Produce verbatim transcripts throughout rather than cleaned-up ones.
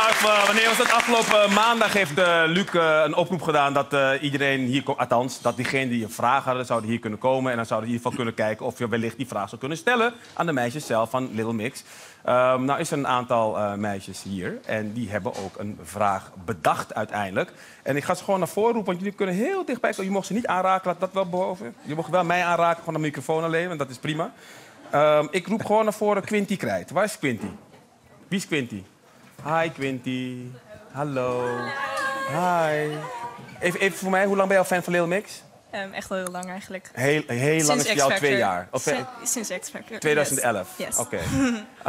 Harpenauw, wanneer was dat? Afgelopen maandag heeft uh, Luc uh, een oproep gedaan dat uh, iedereen hier komt. Althans, dat diegenen die je vragen hadden, zouden hier kunnen komen. En dan zouden in ieder geval kunnen kijken of je wellicht die vraag zou kunnen stellen aan de meisjes zelf van Little Mix. Um, nou is er een aantal uh, meisjes hier en die hebben ook een vraag bedacht uiteindelijk. En ik ga ze gewoon naar voren roepen, want jullie kunnen heel dichtbij komen. Je mag ze niet aanraken, laat dat wel boven. Je mag wel mij aanraken, gewoon een microfoon alleen, want dat is prima. Um, ik roep gewoon naar voren Quinty Krijt. Waar is Quinty? Wie is Quinty? Hi Quinty. Hallo. Hi. Even, even voor mij, hoe lang ben je al fan van Little Mix? Um, echt al heel lang eigenlijk. Heel, heel lang is jou twee jaar? Of, sinds, sinds X Factor. twintig elf? Yes. Yes. Oké.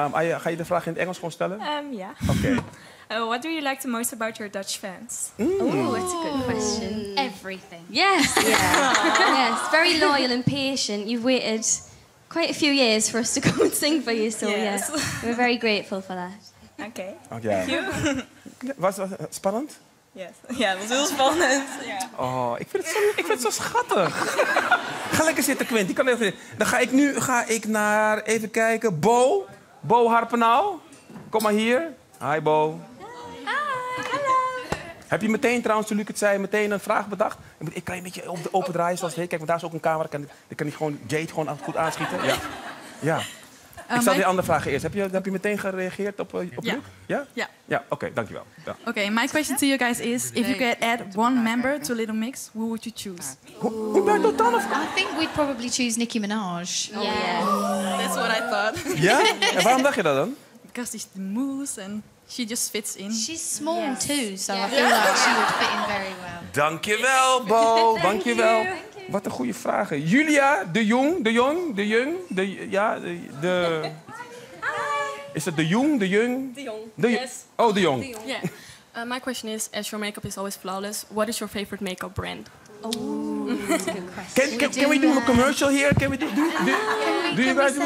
Okay. Um, ga je de vraag in het Engels gewoon stellen? Um, ja. Oké. Okay. Uh, what do you like the most about your Dutch fans? Mm. Oh, that's a good question. Everything. Yes. Yeah. Yes. Very loyal and patient. You've waited quite a few years for us to come and sing for you, so yes. Yeah. We're very grateful for that. Oké. Okay. Okay. Thank you. Was het spannend? Yes. Ja, dat was heel spannend. Ja. Oh, ik vind het zo, ik vind het zo schattig. Ga lekker zitten, Quinty. Kan even zitten. Dan ga ik nu ga ik naar, even kijken, Bo. Bo Harpenauw. Kom maar hier. Hi, Bo. Hi. Hi. Hallo. Heb je meteen, trouwens, toen Luc het zei, meteen een vraag bedacht? Ik kan je een beetje op de open draaien zoals het heet. Kijk, want daar is ook een camera. Dan kan, kan die gewoon Jade gewoon goed aanschieten. Ja. Ja. Ik zal die andere vragen eerst. Heb je, heb je meteen gereageerd op, op yeah. Luc? Ja. Yeah? Yeah. Oké, okay, dankjewel. Ja. Oké, okay, my question to you guys is: if you could add one member to Little Mix, who would you choose? Hoe ben je dat dan? I think we'd probably choose Nicki Minaj. Yeah. Yeah. That's what I thought. Ja? Yeah? En waarom dacht je dat dan? Because she's the moose and she just fits in. She's small yeah. too, so yeah. I feel like she would fit in very well. Dankjewel, Bo. Dankjewel. Wat een goede vragen. Julia de jong, de jong, de jong, de ja, de, de is het de jong, de jong? De jong. De, yes. Oh, de jong. Yeah. Uh, my question is: as your makeup is always flawless, what is your favorite makeup brand? Oh, that's a good question. Can, can, can we do a commercial here? Can we do? do, do, do, do you guys do?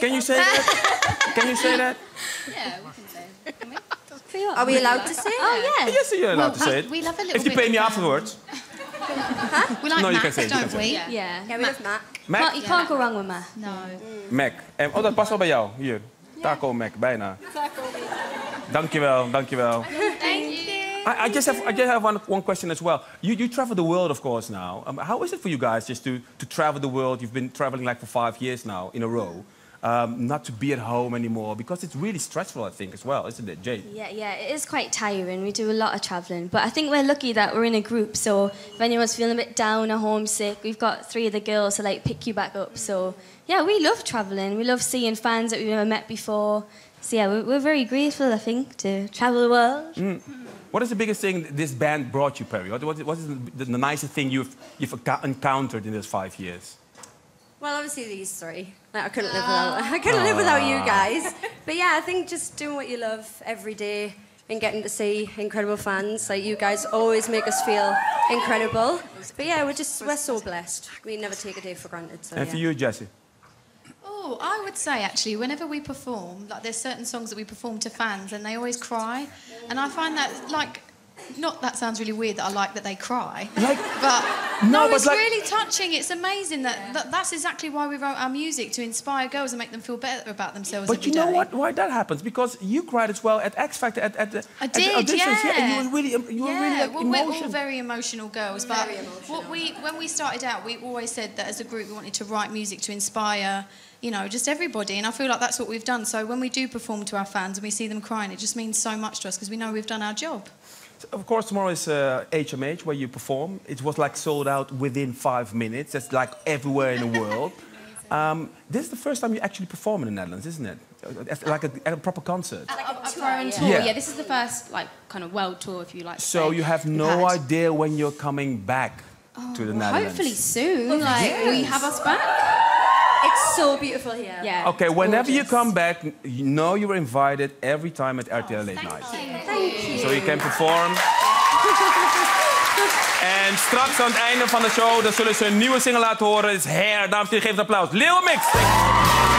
Can you say that? Can you say that? Yeah, we can say it. Can we? Are we allowed to say it? Oh yeah. Yes, you're allowed to say it. We love a little bit. If you pay me afterwards. Huh? We like no, Mac, you can don't we? Yeah. Yeah, we Mac. love Mac. Mac? Well, you yeah. can't go wrong with Mac. No. Mac. En, oh, dat past al bij jou. Hier. Taco Mac, bijna. Taco Mac. Dankjewel, dankjewel. Thank you. I, I just have, I just have one, one question as well. You, you travel the world, of course, now. Um, how is it for you guys just to, to travel the world? You've been traveling like for five years now in a row. Um, not to be at home anymore, because it's really stressful, I think, as well, isn't it, Jade? Yeah, yeah, it is quite tiring. We do a lot of travelling, but I think we're lucky that we're in a group, so if anyone's feeling a bit down or homesick, we've got three of the girls to, like, pick you back up. So, yeah, we love travelling. We love seeing fans that we've never met before. So, yeah, we're, we're very grateful, I think, to travel the world. Mm. What is the biggest thing this band brought you, Perry? What, what, what is the, the nicest thing you've, you've encountered in these five years? Well, obviously these three. Like, I couldn't live without. I couldn't live without you guys. But yeah, I think just doing what you love every day and getting to see incredible fans. Like, you guys always make us feel incredible. But yeah, we're just we're so blessed. We never take a day for granted. So, and for yeah. you, Jessie? Oh, I would say actually, whenever we perform, like there's certain songs that we perform to fans, and they always cry. And I find that like. Not that sounds really weird that I like that they cry, like, but no, no but it's like, really touching. It's amazing that, yeah. that that's exactly why we wrote our music, to inspire girls and make them feel better about themselves. But every you know day. what? Why that happens? Because you cried as well at X Factor at, at the I did, at the auditions. Yeah. yeah, and you were really, you were yeah. really like, well, we're all very emotional girls, but very emotional. what we when we started out, we always said that as a group we wanted to write music to inspire. You know, just everybody, and I feel like that's what we've done. So when we do perform to our fans and we see them crying, it just means so much to us because we know we've done our job. So of course, tomorrow is uh, H M H where you perform. It was like sold out within five minutes. That's like everywhere in the world. Um, this is the first time you actually perform in the Netherlands, isn't it? As, like a, at a proper concert. Like a, a foreign tour. Yeah. yeah, this is the first like kind of world tour, if you like. So you have no idea when you're coming back oh, to the well, Netherlands. Hopefully soon. Well, like yes. will you have us back? It's so beautiful here. Yeah. Okay, whenever gorgeous. you come back, you know you were invited every time at R T L Late Night. Thank you. Thank you. So you can perform. En straks aan het einde van de show, dan zullen ze een nieuwe single laten horen. It's Hair. Dames en heren, geef een applaus. Little Mix.